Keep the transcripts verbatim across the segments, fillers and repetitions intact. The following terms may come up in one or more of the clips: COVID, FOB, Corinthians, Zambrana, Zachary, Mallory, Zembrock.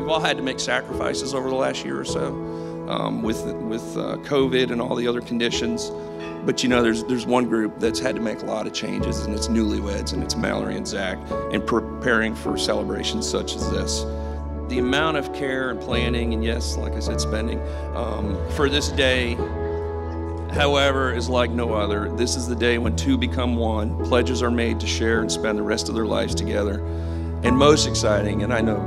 We've all had to make sacrifices over the last year or so um, with with uh, COVID and all the other conditions. But you know, there's there's one group that's had to make a lot of changes, and it's newlyweds, and it's Mallory and Zach, and preparing for celebrations such as this. The amount of care and planning, and yes, like I said, spending um, for this day, however, is like no other. This is the day when two become one. Pledges are made to share and spend the rest of their lives together. And most exciting, and I know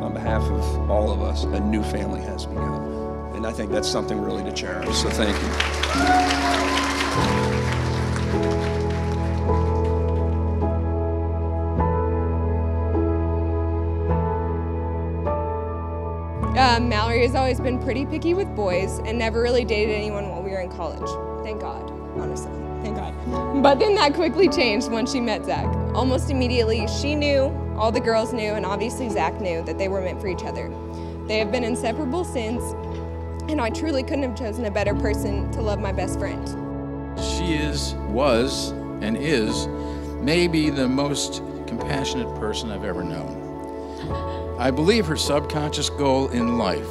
on behalf of all of us, a new family has begun. And I think that's something really to cherish, so thank you. Um, Mallory has always been pretty picky with boys and never really dated anyone while we were in college. Thank God, honestly, thank God. But then that quickly changed once she met Zach. Almost immediately, she knew, all the girls knew, and obviously Zach knew that they were meant for each other. They have been inseparable since, and I truly couldn't have chosen a better person to love my best friend. She is, was, and is maybe the most compassionate person I've ever known. I believe her subconscious goal in life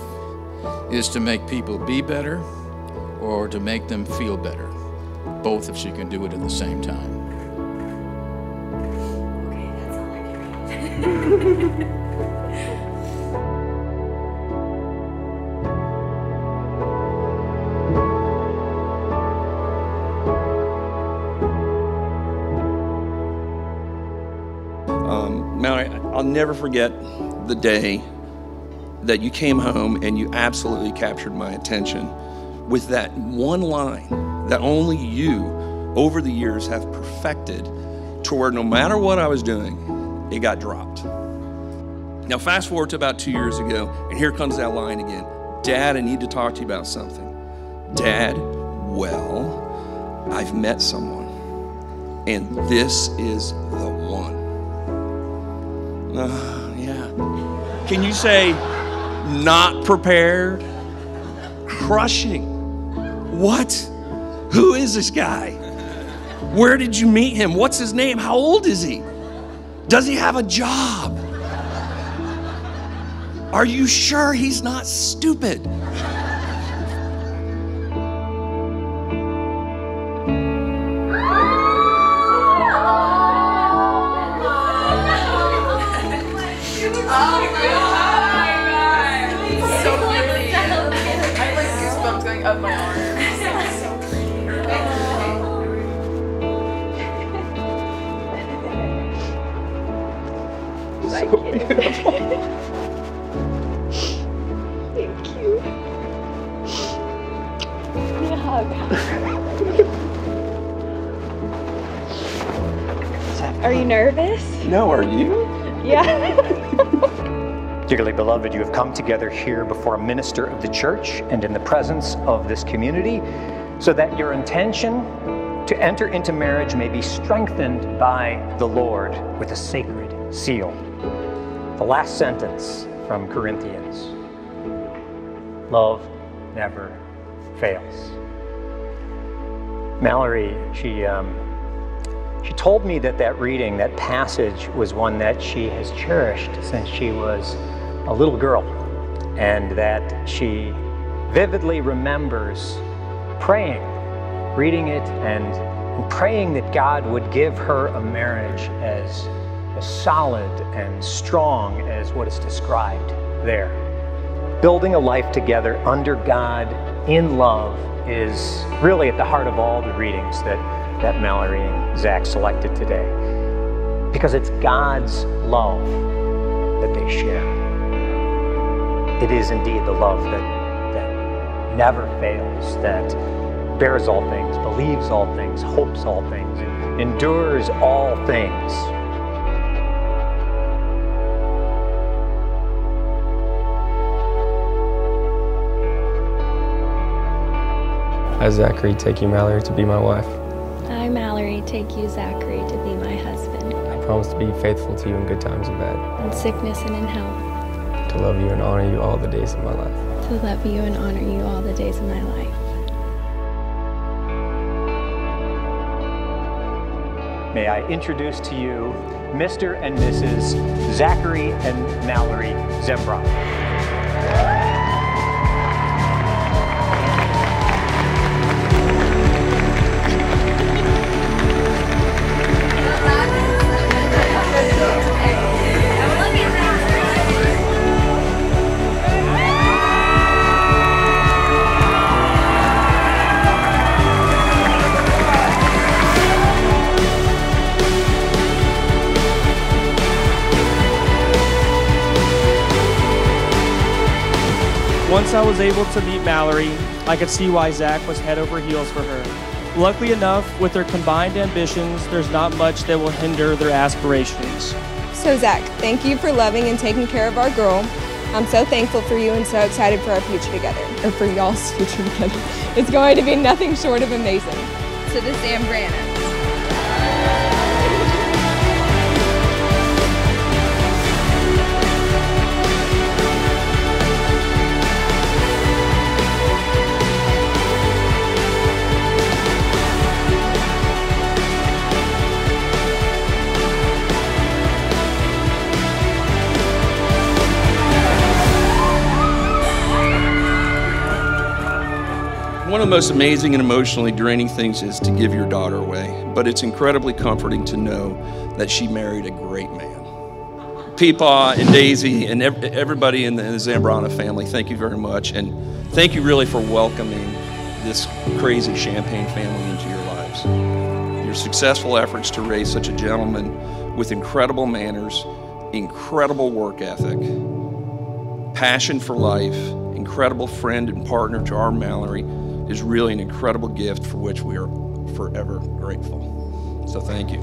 is to make people be better or to make them feel better, both if she can do it at the same time. Okay, that's all I need. um, Mallory, I'll never forget the day that you came home and you absolutely captured my attention with that one line that only you over the years have perfected, to where no matter what I was doing, it got dropped. Now fast forward to about two years ago, and here comes that line again. Dad, I need to talk to you about something. Dad, well, I've met someone, and this is the one. Uh, Yeah. Can you say not prepared? Crushing. What? Who is this guy? Where did you meet him? What's his name? How old is he? Does he have a job? Are you sure he's not stupid? So beautiful. Thank you. Give me a hug. Are you nervous? No, are you? Yeah. Dearly beloved, you have come together here before a minister of the church and in the presence of this community, so that your intention to enter into marriage may be strengthened by the Lord with a sacred seal. The last sentence from Corinthians. Love never fails. Mallory, she, um, she told me that that reading, that passage, was one that she has cherished since she was a little girl, and that she vividly remembers praying, reading it, and, and praying that God would give her a marriage as as solid and strong as what is described there. Building a life together under God in love is really at the heart of all the readings that, that Mallory and Zach selected today, because it's God's love that they share. It is indeed the love that, that never fails, that bears all things, believes all things, hopes all things, endures all things. I, Zachary, take you, Mallory, to be my wife. I, Mallory, take you, Zachary, to be my husband. I promise to be faithful to you in good times and bad. In sickness and in health. To love you and honor you all the days of my life. To love you and honor you all the days of my life. may I introduce to you Mister and Missus Zachary and Mallory Zembrock. Once I was able to meet Mallory, I could see why Zach was head over heels for her. Luckily enough, with their combined ambitions, there's not much that will hinder their aspirations. So Zach, thank you for loving and taking care of our girl. I'm so thankful for you and so excited for our future together, or for y'all's future together. It's going to be nothing short of amazing. To the Zambrana. One of the most amazing and emotionally draining things is to give your daughter away, but it's incredibly comforting to know that she married a great man. Peepaw and Daisy and everybody in the Zambrana family, thank you very much, and thank you really for welcoming this crazy Champagne family into your lives. Your successful efforts to raise such a gentleman with incredible manners, incredible work ethic, passion for life, incredible friend and partner to our Mallory, is really an incredible gift for which we are forever grateful. So thank you.